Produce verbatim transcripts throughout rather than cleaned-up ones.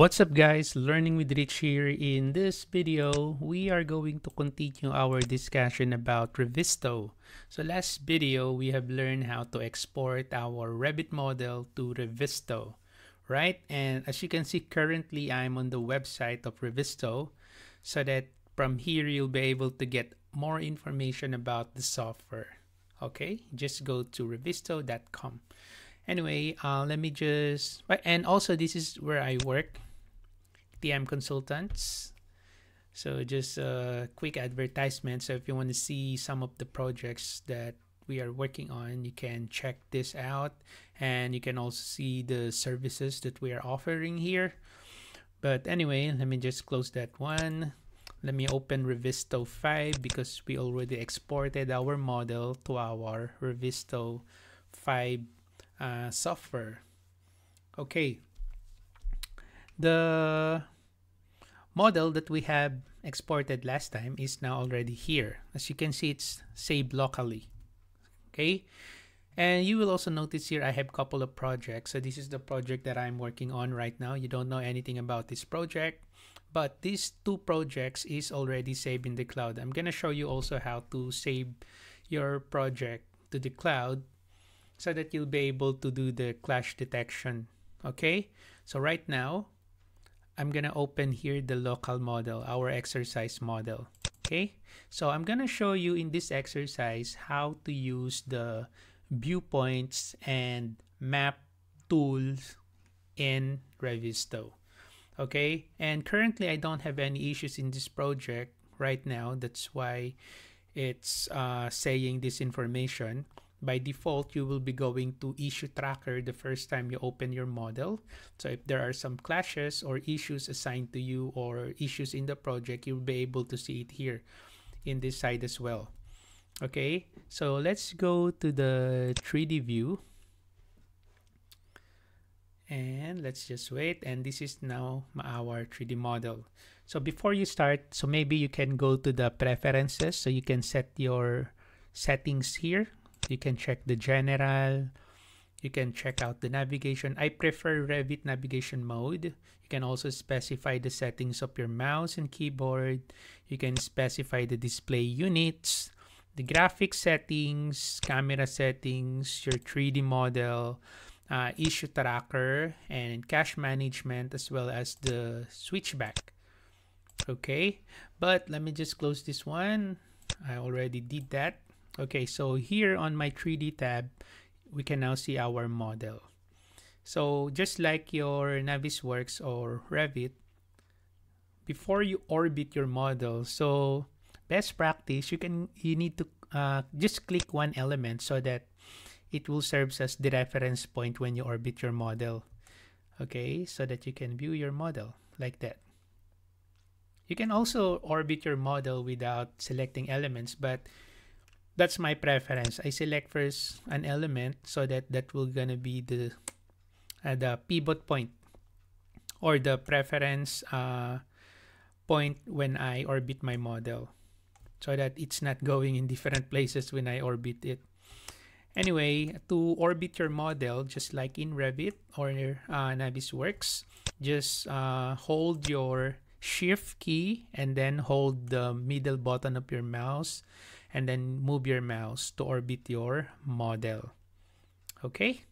What's up guys, Learning with Rich here. In this video, we are going to continue our discussion about Revizto. So last video, we have learned how to export our Revit model to Revizto, right? And as you can see, currently I'm on the website of Revizto so that from here, you'll be able to get more information about the software. Okay, just go to revizto dot com. Anyway, uh, let me just, and also this is where I work, D M Consultants. So just a quick advertisement. So if you want to see some of the projects that we are working on, you can check this out. And you can also see the services that we are offering here. But anyway, let me just close that one. Let me open Revizto five because we already exported our model to our Revizto five Uh, software. Okay, the model that we have exported last time is now already here. As you can see, it's saved locally. Okay, and you will also notice here I have a couple of projects. So this is the project that I'm working on right now. You don't know anything about this project, but these two projects is already saved in the cloud. I'm gonna show you also how to save your project to the cloud so that you'll be able to do the clash detection. Okay, so right now, I'm gonna open here the local model, our exercise model. Okay, so I'm gonna show you in this exercise how to use the viewpoints and map tools in Revizto. Okay, and currently I don't have any issues in this project right now. That's why it's uh, saying this information. By default, you will be going to issue tracker the first time you open your model. So if there are some clashes or issues assigned to you or issues in the project, you'll be able to see it here in this side as well. Okay, so let's go to the three D view. And let's just wait. And this is now our three D model. So before you start, so maybe you can go to the preferences. So you can set your settings here. You can check the general, you can check out the navigation. I prefer Revit navigation mode. You can also specify the settings of your mouse and keyboard. You can specify the display units, the graphic settings, camera settings, your three D model, uh, issue tracker, and cache management, as well as the switchback. Okay, but let me just close this one. I already did that. Okay, so here on my three D tab, we can now see our model. So just like your Navisworks or Revit, before you orbit your model, so best practice, you can you need to uh, just click one element so that it will serve as the reference point when you orbit your model. Okay, so that you can view your model like that. You can also orbit your model without selecting elements, but that's my preference. I select first an element so that that will gonna be the uh, the pivot point or the preference uh, point when I orbit my model, so that it's not going in different places when I orbit it. Anyway, to orbit your model, just like in Revit or uh, Navisworks, just uh, hold your shift key and then hold the middle button of your mouse and then move your mouse to orbit your model. Okay,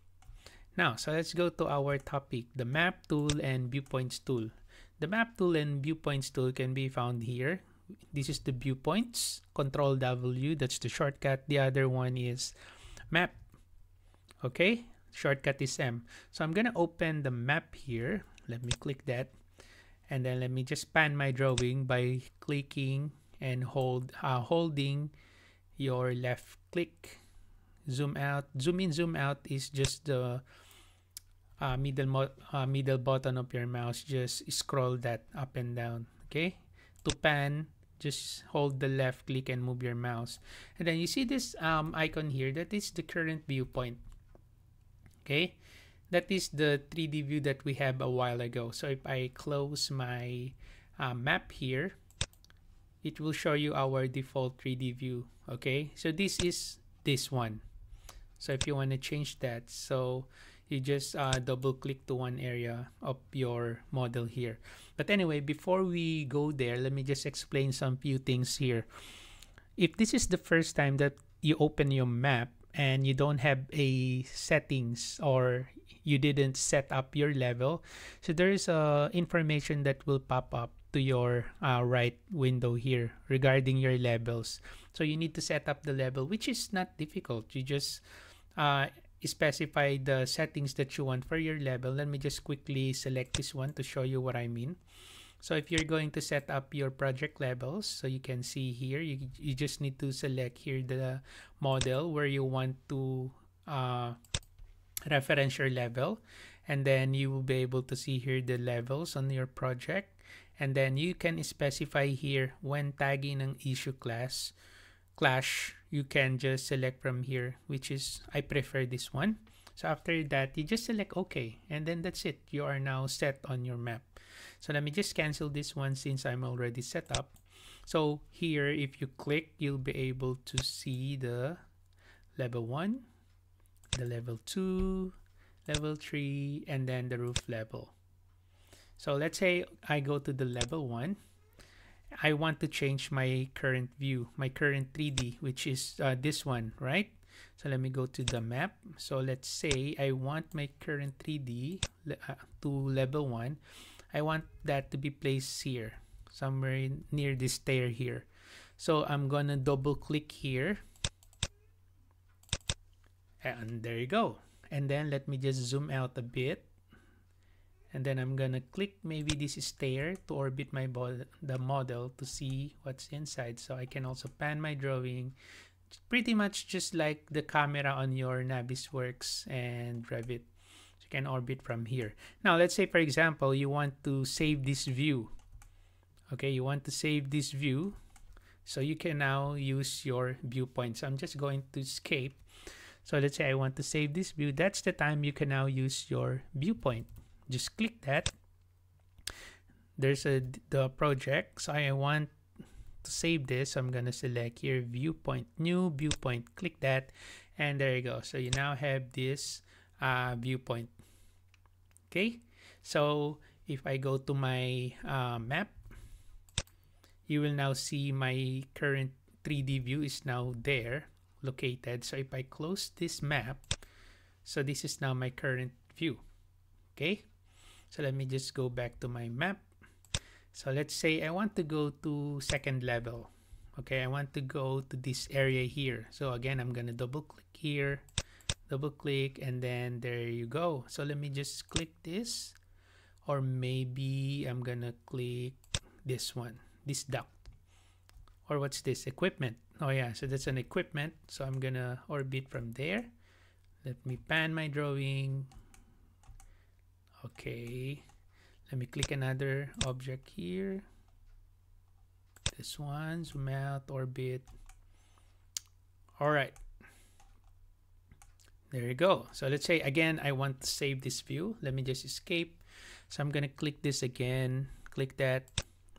now, so let's go to our topic, the map tool and viewpoints tool. The map tool and viewpoints tool can be found here. This is the viewpoints, control W, that's the shortcut. The other one is map. Okay, shortcut is M. So I'm gonna open the map here. Let me click that. And then let me just pan my drawing by clicking and hold uh, holding your left click. Zoom out, zoom in, zoom out is just the uh, middle mo uh, middle button of your mouse. Just scroll that up and down. Okay, to pan, just hold the left click and move your mouse. And then you see this um, icon here, that is the current viewpoint. Okay, that is the three D view that we have a while ago. So if I close my uh, map here, it will show you our default three D view. Okay, so this is this one. So if you want to change that, so you just uh, double click to one area of your model here. But anyway, before we go there, let me just explain some few things here. If this is the first time that you open your map and you don't have a settings or you didn't set up your level, so there is uh, information that will pop up to your uh, right window here regarding your levels. So you need to set up the level, which is not difficult. You just uh, specify the settings that you want for your level. Let me just quickly select this one to show you what I mean. So if you're going to set up your project levels, so you can see here, you, you just need to select here the model where you want to uh, reference your level, and then you will be able to see here the levels on your project. And then you can specify here when tagging an issue class clash, you can just select from here, which is I prefer this one. So after that, you just select OK, and then that's it. You are now set on your map. So let me just cancel this one since I'm already set up. So here, if you click, you'll be able to see the level one, the level two, level three, and then the roof level. So let's say I go to the level one. I want to change my current view, my current three D, which is uh, this one, right? So let me go to the map. So let's say I want my current three D uh, to level one. I want that to be placed here, somewhere in, near this stair here. So I'm gonna double click here. And there you go. And then let me just zoom out a bit. And then I'm gonna click maybe this stair to orbit my bod the model to see what's inside. So I can also pan my drawing, pretty much just like the camera on your Navisworks and Revit. So you can orbit from here. Now let's say, for example, you want to save this view. Okay, you want to save this view. So you can now use your viewpoint. So I'm just going to escape. So let's say I want to save this view. That's the time you can now use your viewpoint. Just click that. There's a the project, so I want to save this. I'm gonna select here viewpoint, new viewpoint, click that, and there you go. So you now have this uh, viewpoint. Okay, so if I go to my uh, map, you will now see my current three D view is now there located. So if I close this map, so this is now my current view. Okay, so let me just go back to my map. So let's say I want to go to second level. Okay, I want to go to this area here. So again, I'm gonna double click here, double click, and then there you go. So let me just click this, or maybe I'm gonna click this one, this duct. Or what's this? Equipment. Oh yeah, so that's an equipment. So I'm gonna orbit from there. Let me pan my drawing. Okay, let me click another object here. This one, zoom out, orbit. All right, there you go. So let's say again, I want to save this view. Let me just escape. So I'm gonna click this again, click that.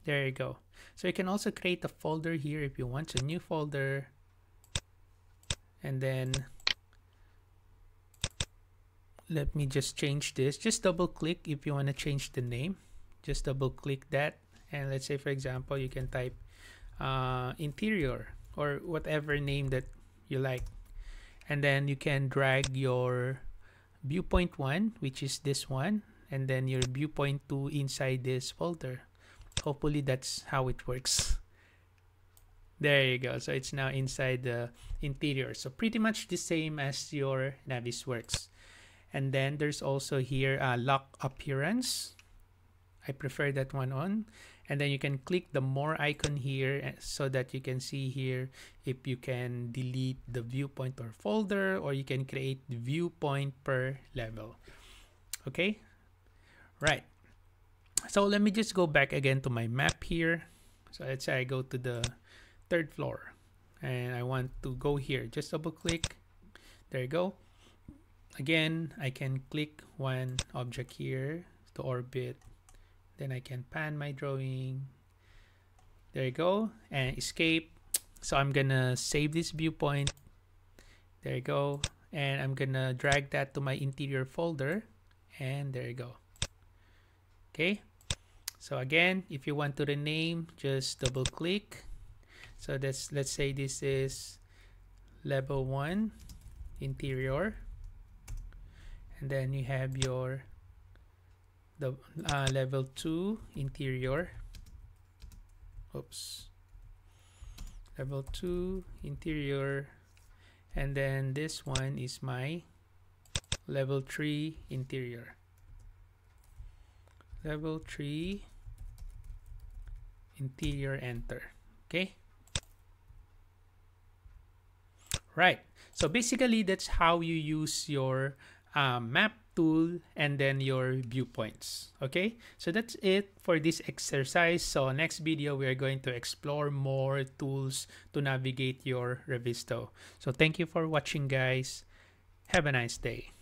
There you go. So you can also create a folder here if you want, so new folder, and then let me just change this. Just double click if you want to change the name. Just double click that, and let's say, for example, you can type uh, interior or whatever name that you like, and then you can drag your viewpoint one, which is this one, and then your viewpoint two inside this folder. Hopefully that's how it works. There you go. So it's now inside the interior. So pretty much the same as your Navisworks. And then there's also here uh, lock appearance. I prefer that one on. And then you can click the more icon here so that you can see here if you can delete the viewpoint or folder, or you can create the viewpoint per level. Okay, right. So let me just go back again to my map here. So let's say I go to the third floor and I want to go here. Just double click. There you go. Again, I can click one object here to orbit. Then I can pan my drawing. There you go, and escape. So I'm gonna save this viewpoint. There you go, and I'm gonna drag that to my interior folder, and there you go. Okay, so again, if you want to rename, just double click. So that's, let's say this is level one interior, and then you have your the uh, level two interior. Oops, level two interior, and then this one is my level three interior. Level three interior, enter. Okay. Right. So basically, that's how you use your uh, map tool and then your viewpoints. Okay. So that's it for this exercise. So next video, we are going to explore more tools to navigate your Revizto. So thank you for watching, guys. Have a nice day.